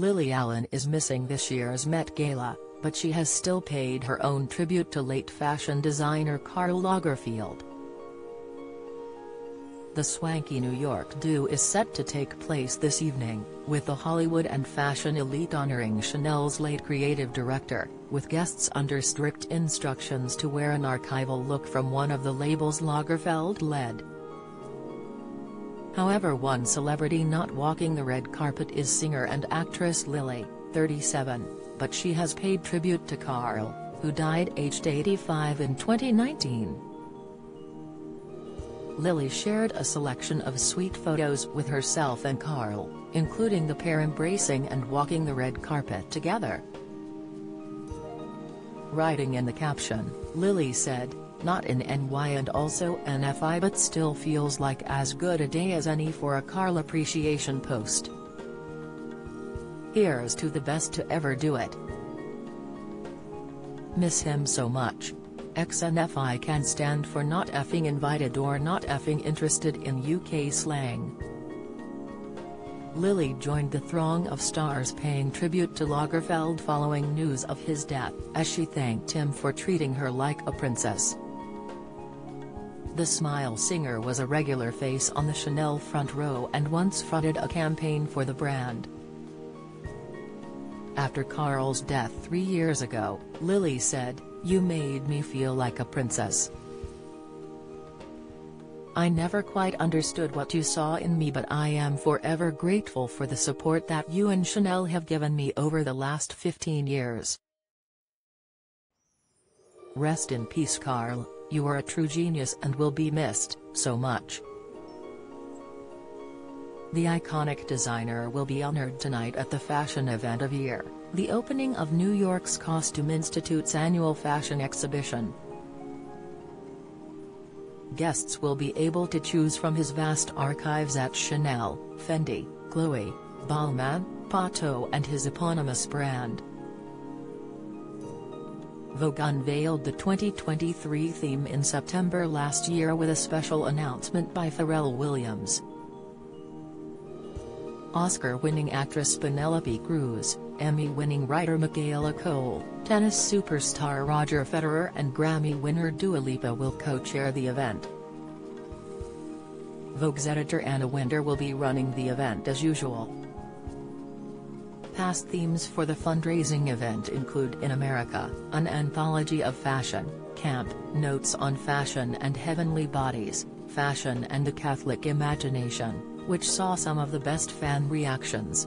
Lily Allen is missing this year's Met Gala, but she has still paid her own tribute to late fashion designer Karl Lagerfeld. The swanky New York do is set to take place this evening, with the Hollywood and fashion elite honoring Chanel's late creative director, with guests under strict instructions to wear an archival look from one of the labels Lagerfeld led. However, one celebrity not walking the red carpet is singer and actress Lily, 37, but she has paid tribute to Karl, who died aged 85 in 2019. Lily shared a selection of sweet photos with herself and Karl, including the pair embracing and walking the red carpet together. Writing in the caption, Lily said, "Not in NY and also NFI, but still feels like as good a day as any for a Karl appreciation post. Here's to the best to ever do it. Miss him so much. XNFI can stand for not effing invited or not effing interested in UK slang." Lily joined the throng of stars paying tribute to Lagerfeld following news of his death, as she thanked him for treating her like a princess. The Smile singer was a regular face on the Chanel front row and once fronted a campaign for the brand. After Karl's death 3 years ago, Lily said, "You made me feel like a princess. I never quite understood what you saw in me, but I am forever grateful for the support that you and Chanel have given me over the last 15 years. Rest in peace, Karl. You are a true genius and will be missed so much." The iconic designer will be honored tonight at the fashion event of year, the opening of New York's Costume Institute's annual fashion exhibition. Guests will be able to choose from his vast archives at Chanel, Fendi, Chloe, Balmain, Patou and his eponymous brand. Vogue unveiled the 2023 theme in September last year with a special announcement by Pharrell Williams. Oscar-winning actress Penelope Cruz, Emmy-winning writer Michaela Cole, tennis superstar Roger Federer and Grammy winner Dua Lipa will co-chair the event. Vogue's editor Anna Wintour will be running the event as usual. Past themes for the fundraising event include In America, an anthology of fashion, Camp, Notes on Fashion and Heavenly Bodies, Fashion and the Catholic Imagination, which saw some of the best fan reactions.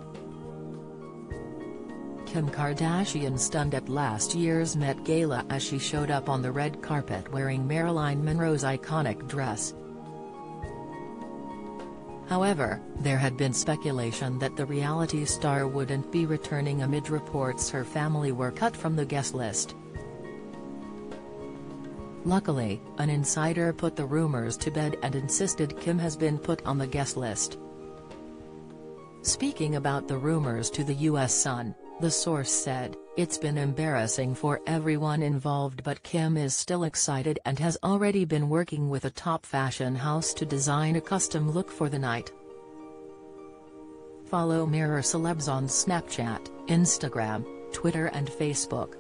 Kim Kardashian stunned at last year's Met Gala as she showed up on the red carpet wearing Marilyn Monroe's iconic dress. However, there had been speculation that the reality star wouldn't be returning amid reports her family were cut from the guest list. Luckily, an insider put the rumors to bed and insisted Kim has been put on the guest list. Speaking about the rumors to the U.S. Sun, the source said, "It's been embarrassing for everyone involved, but Kim is still excited and has already been working with a top fashion house to design a custom look for the night." Follow Mirror Celebs on Snapchat, Instagram, Twitter and Facebook.